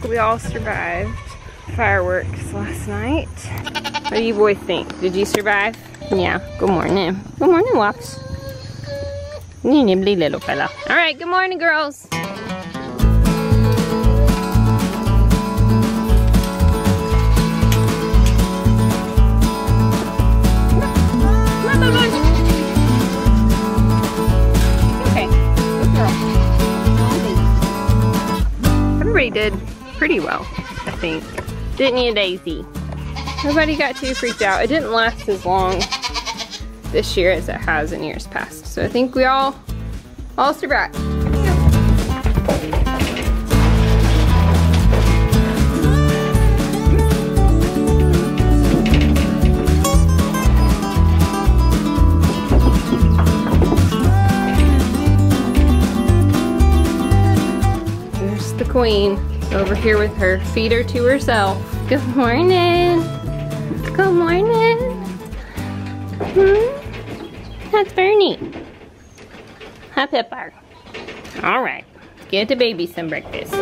like we all survived fireworks last night. What do you boys think? Did you survive? Yeah, good morning. Good morning, Wops. Nibbly little fella. All right, good morning, girls. Okay, good girl. Everybody did pretty well, I think. Didn't you, Daisy? Nobody got too freaked out. It didn't last as long this year as it has in years past. So I think we all survived. There's the queen over here with her feeder to herself. Good morning. Good morning. That's very neat. Hi, Pepper. All right, get the baby some breakfast.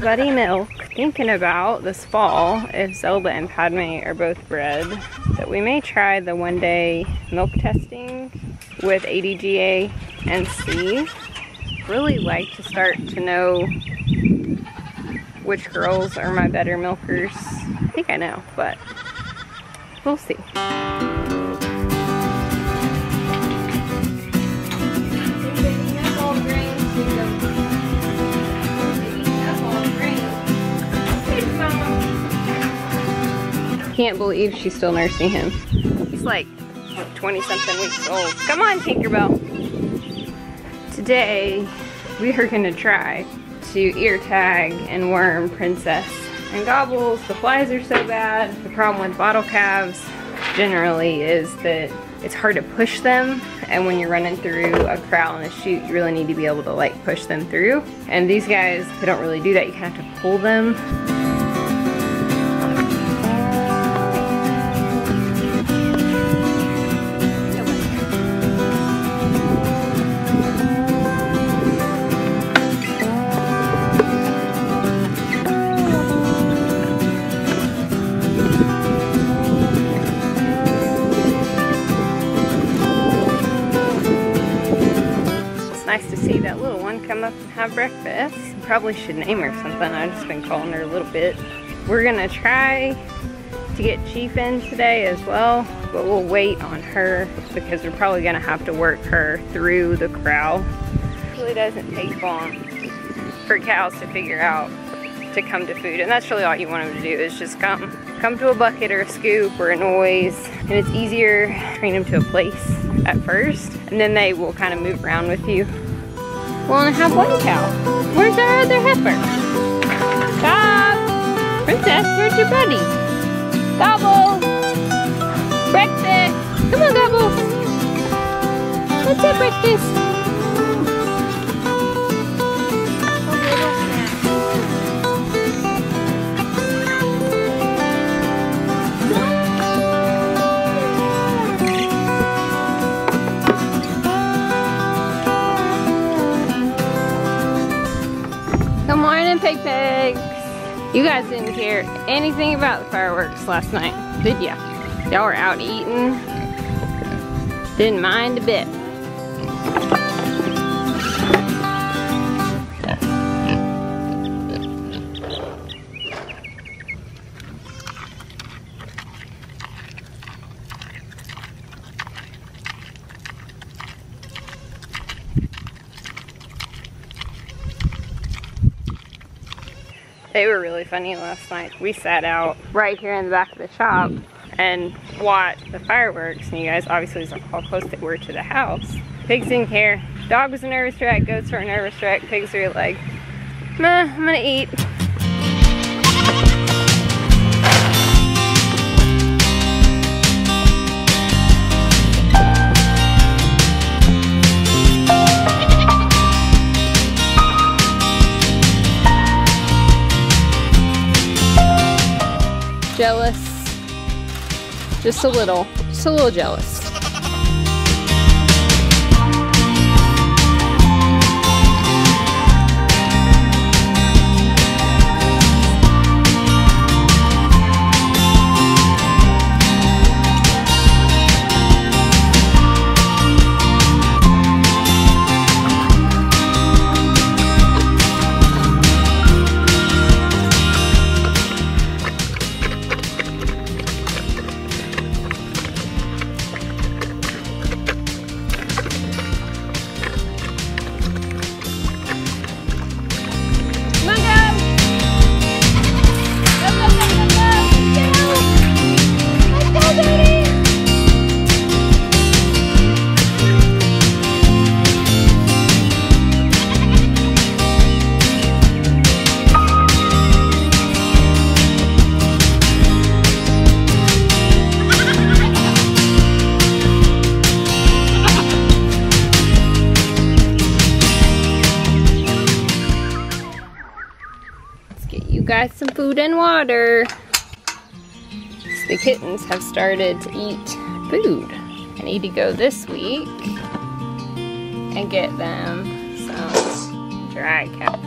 Everybody milk. Thinking about this fall, if Zelda and Padme are both bred, that we may try the 1-day milk testing with ADGA and Steve. Really like to start to know which girls are my better milkers. I think I know, but we'll see. Can't believe she's still nursing him. He's like 20-something weeks old. Come on, Tinkerbell. Today, we are gonna try to ear tag and worm Princess and Gobbles. The flies are so bad. The problem with bottle calves generally is that it's hard to push them, and when you're running through a corral and a chute, you really need to be able to like push them through. And these guys, they don't really do that. You kind of have to pull them. Have breakfast. Probably should name her something. I've just been calling her a little bit. We're gonna try to get Chief in today as well, but we'll wait on her because we're probably gonna have to work her through the corral. It really doesn't take long for cows to figure out to come to food, and that's really all you want them to do is just come to a bucket or a scoop or a noise, and it's easier to train them to a place at first, and then they will kind of move around with you. Well, and I have one cow. Where's our other heifer? Princess, where's your buddy? Gobble! Breakfast! Come on, Gobble! Let's have breakfast! A little snack. Good morning, Pig Pig! You guys didn't care anything about the fireworks last night, did ya? Y'all were out eating. Didn't mind a bit. They were really funny last night. We sat out right here in the back of the shop and watched the fireworks, and you guys obviously saw how close they were to the house. Pigs didn't care. Dog was a nervous wreck, goats were a nervous wreck, pigs were like, meh, I'm gonna eat. Jealous, just a little jealous. Got some food and water. So the kittens have started to eat food. I need to go this week and get them some dry cat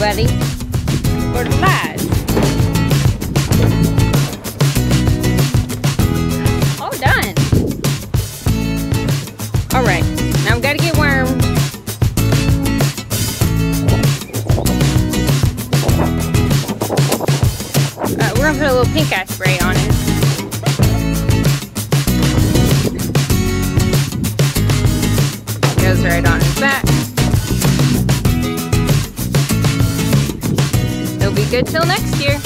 buddy, for the flies. All done. All right, now I've got to get worms. We're gonna put a little pink eye spray on it. Goes right on his back. Be good till next year.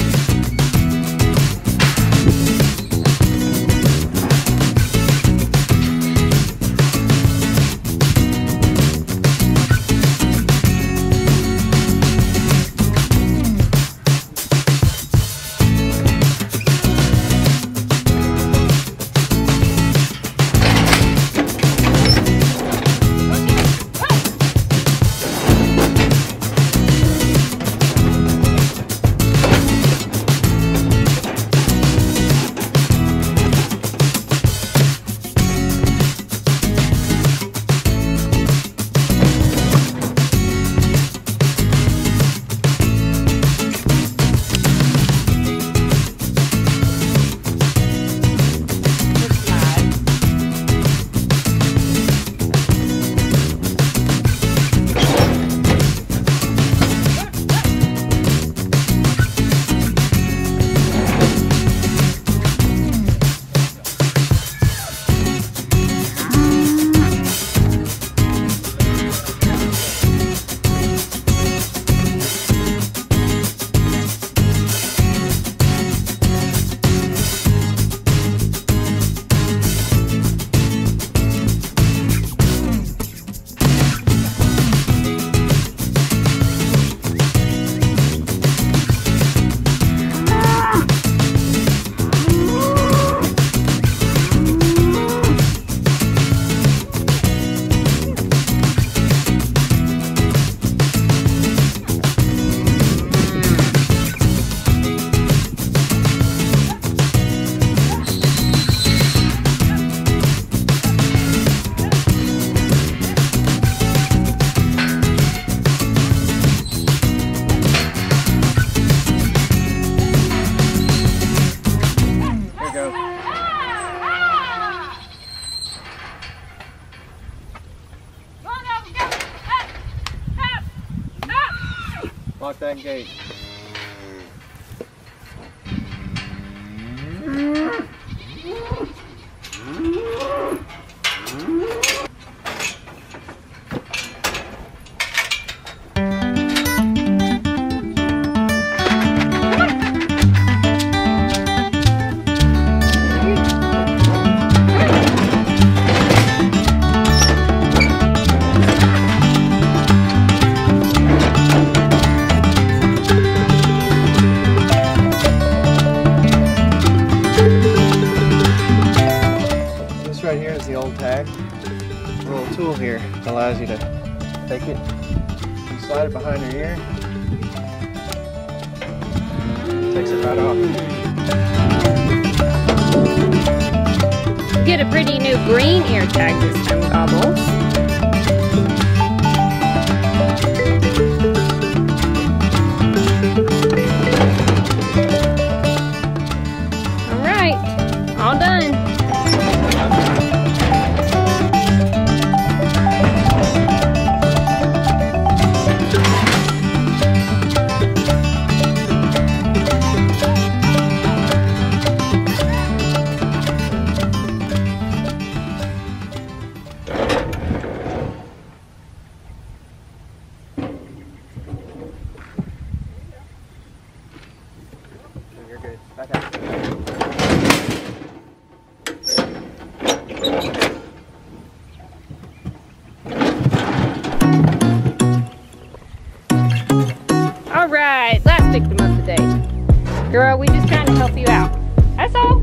Lock that gate. Allows you to take it, slide it behind your ear, takes it right off. Get a pretty new green ear tag this time, Gobbles. Alright, last pick them up today. Girl, we just trying to help you out. That's all.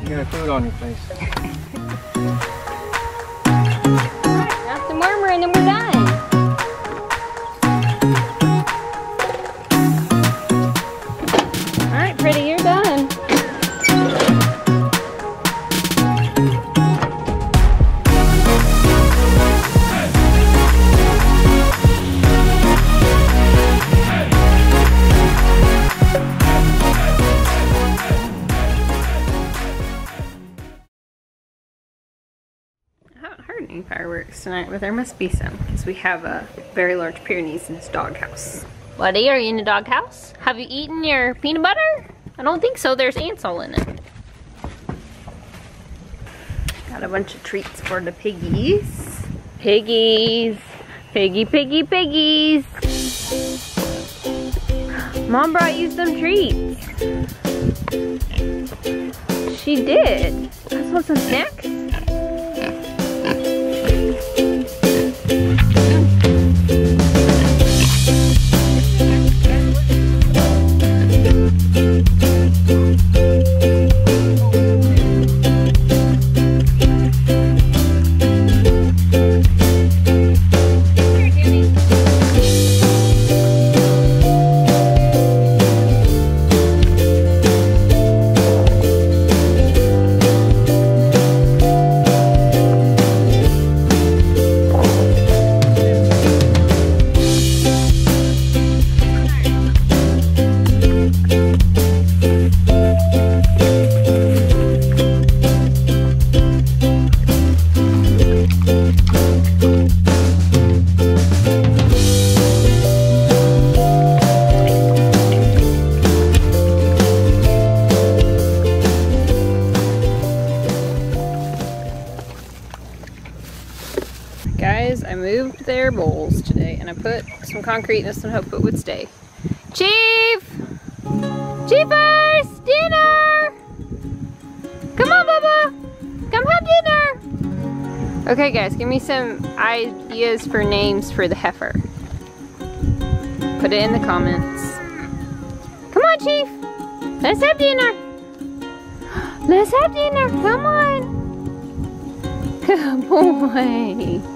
You got food on your face. Alright, now some warmer and then we're done. Fireworks tonight, but there must be some because we have a very large Pyrenees in his doghouse. Buddy, are you in the doghouse? Have you eaten your peanut butter? I don't think so. There's ants all in it. Got a bunch of treats for the piggies. Piggies. Piggy, piggy, piggies. Mom brought you some treats. She did. I just want some snacks. Their bowls today, and I put some concrete in this and hope it would stay. Chief! Chiefers! Dinner! Come on, Bubba! Come have dinner! Okay guys, give me some ideas for names for the heifer. Put it in the comments. Come on, Chief! Let's have dinner! Let's have dinner! Come on! Good boy!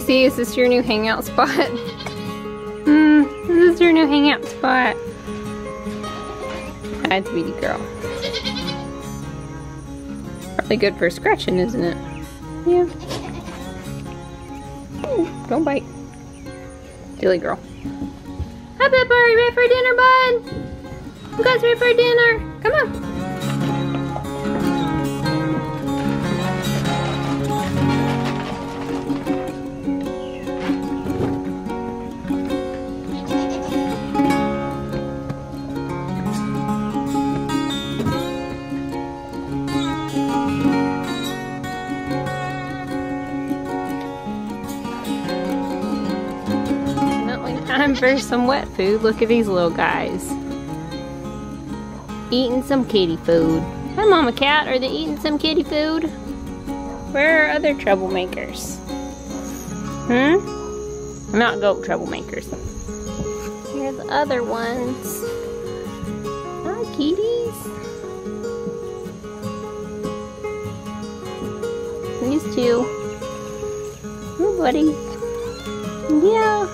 DC, is this your new hangout spot? This is your new hangout spot. Hi, Tweety girl. Probably good for scratching, isn't it? Yeah. Ooh, don't bite. Dilly girl. Hi, Peppa, are you ready for dinner, bud? You guys ready for dinner? Come on. For some wet food. Look at these little guys eating some kitty food. Hi, Mama Cat. Are they eating some kitty food? Where are other troublemakers? I'm not goat troublemakers. Here are the other ones. Hi, kitties. These two. Oh, buddy. Yeah.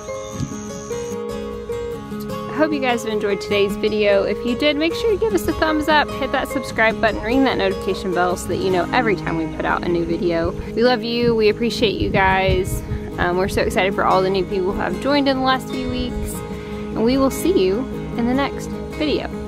I hope you guys have enjoyed today's video. If you did, make sure you give us a thumbs up, hit that subscribe button, ring that notification bell so that you know every time we put out a new video. We love you, we appreciate you guys. We're so excited for all the new people who have joined in the last few weeks, and we will see you in the next video.